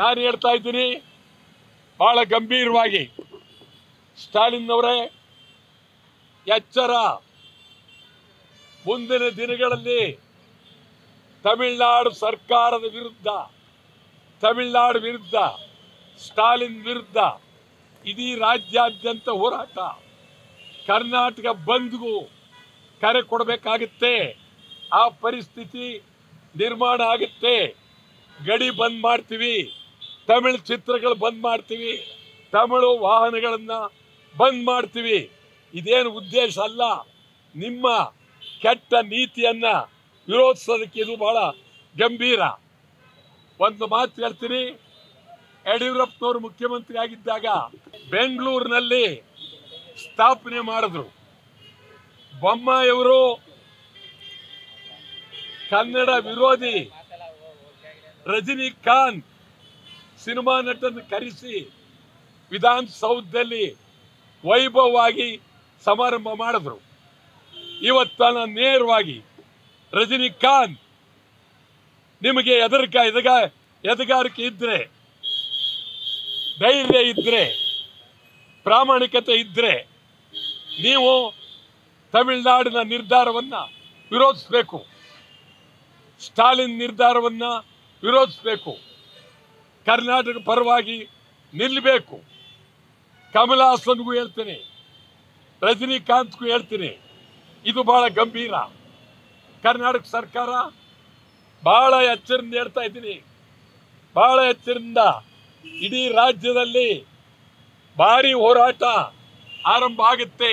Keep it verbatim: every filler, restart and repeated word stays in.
ನಾನು ಹೇಳ್ತಾ ಇದ್ದೀನಿ ಬಹಳ ಗಂಭೀರವಾಗಿ, ಸ್ಟಾಲಿನ್ ಅವರೇ ಎಚ್ಚರ. ಮುಂದಿನ ದಿನಗಳಲ್ಲಿ ತಮಿಳುನಾಡು ಸರ್ಕಾರದ ವಿರುದ್ಧ, ತಮಿಳುನಾಡು ವಿರುದ್ಧ, ಸ್ಟಾಲಿನ್ ವಿರುದ್ಧ ಇದೀ ರಾಜ್ಯಾದ್ಯಂತ ಹೋರಾಟ, ಕರ್ನಾಟಕ ಬಂದ್ಗೂ ಕರೆ ಕೊಡಬೇಕಾಗುತ್ತೆ. ಆ ಪರಿಸ್ಥಿತಿ ನಿರ್ಮಾಣ ಆಗುತ್ತೆ. ಗಡಿ ಬಂದ್ ಮಾಡ್ತೀವಿ, ತಮಿಳು ಚಿತ್ರಗಳು ಬಂದ್ ಮಾಡ್ತೀವಿ, ತಮಿಳು ವಾಹನಗಳನ್ನು ಬಂದ್ ಮಾಡ್ತೀವಿ. ಇದೇನು ಉದ್ದೇಶ ಅಲ್ಲ. ನಿಮ್ಮ ಕೆಟ್ಟ ನೀತಿಯನ್ನು ವಿರೋಧಿಸೋದಕ್ಕೆ ಇದು ಬಹಳ ಗಂಭೀರ. ಒಂದು ಮಾತು ಹೇಳ್ತೀನಿ, ಯಡಿಯೂರಪ್ಪನವರು ಮುಖ್ಯಮಂತ್ರಿ ಆಗಿದ್ದಾಗ ಬೆಂಗಳೂರಿನಲ್ಲಿ ಸ್ಥಾಪನೆ ಮಾಡಿದ್ರು. ಬೊಮ್ಮಾಯಿಯವರು ಕನ್ನಡ ವಿರೋಧಿ ರಜನಿಕಾಂತ್ ಸಿನಿಮಾ ನಟನ್ನು ಕರೆಸಿ ವಿಧಾನಸೌಧದಲ್ಲಿ ವೈಭವವಾಗಿ ಸಮಾರಂಭ ಮಾಡಿದ್ರು. ಇವತ್ತನ ನೇರವಾಗಿ ರಜನಿಕಾಂತ್, ನಿಮಗೆ ಎದರಿಕ ಎದಗ ಎದಗಾರಿಕೆ ಇದ್ದರೆ, ಧೈರ್ಯ ಇದ್ದರೆ, ಪ್ರಾಮಾಣಿಕತೆ ಇದ್ದರೆ ನೀವು ತಮಿಳುನಾಡಿನ ನಿರ್ಧಾರವನ್ನು ವಿರೋಧಿಸಬೇಕು, ಸ್ಟಾಲಿನ್ ನಿರ್ಧಾರವನ್ನು ವಿರೋಧಿಸಬೇಕು, ಕರ್ನಾಟಕ ಪರವಾಗಿ ನಿಲ್ಲಬೇಕು. ಕಮಲ್ ಹಾಸನ್ಗೂ ಹೇಳ್ತೀನಿ, ರಜನಿಕಾಂತ್ಗೂ ಹೇಳ್ತೀನಿ, ಇದು ಭಾಳ ಗಂಭೀರ. ಕರ್ನಾಟಕ ಸರ್ಕಾರ ಭಾಳ ಎಚ್ಚರಿಂದ ಹೇಳ್ತಾ ಇದ್ದೀನಿ, ಭಾಳ ಎಚ್ಚರಿಂದ. ಇಡೀ ರಾಜ್ಯದಲ್ಲಿ ಭಾರಿ ಹೋರಾಟ ಆರಂಭ ಆಗುತ್ತೆ.